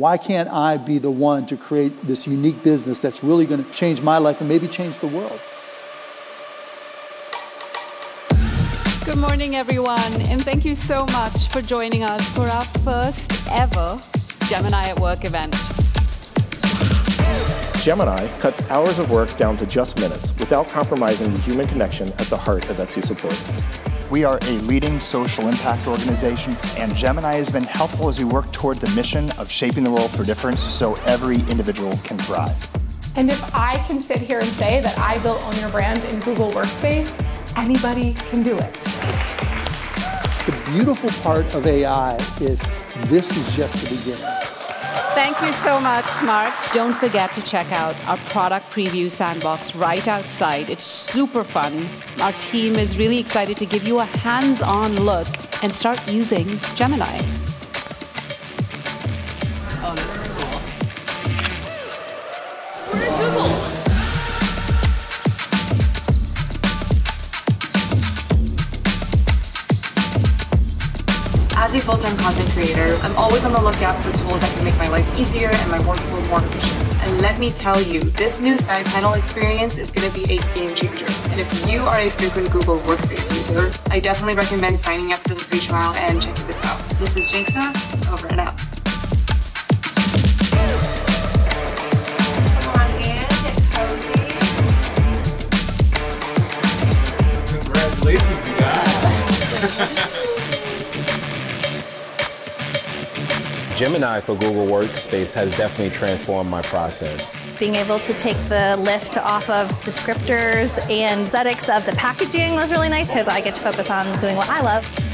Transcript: Why can't I be the one to create this unique business that's really going to change my life and maybe change the world? Good morning, everyone, and thank you so much for joining us for our first ever Gemini at Work event. Gemini cuts hours of work down to just minutes without compromising the human connection at the heart of Etsy support. We are a leading social impact organization, and Gemini has been helpful as we work toward the mission of shaping the world for difference so every individual can thrive. And if I can sit here and say that I built Own Your Brand in Google Workspace, anybody can do it. The beautiful part of AI is this is just the beginning. Thank you so much, Mark. Don't forget to check out our product preview sandbox right outside. It's super fun. Our team is really excited to give you a hands-on look and start using Gemini. Oh, this is cool. We're at Google. As a full-time content creator, I'm always on the lookout for tools that can make my life easier and my workflow more efficient. And let me tell you, this new side panel experience is going to be a game changer. And if you are a frequent Google Workspace user, I definitely recommend signing up for the free trial and checking this out. This is Jinxna, over and out. Come on in, get cozy. Congratulations, you guys. Gemini for Google Workspace has definitely transformed my process. Being able to take the lift off of descriptors and aesthetics of the packaging was really nice because I get to focus on doing what I love.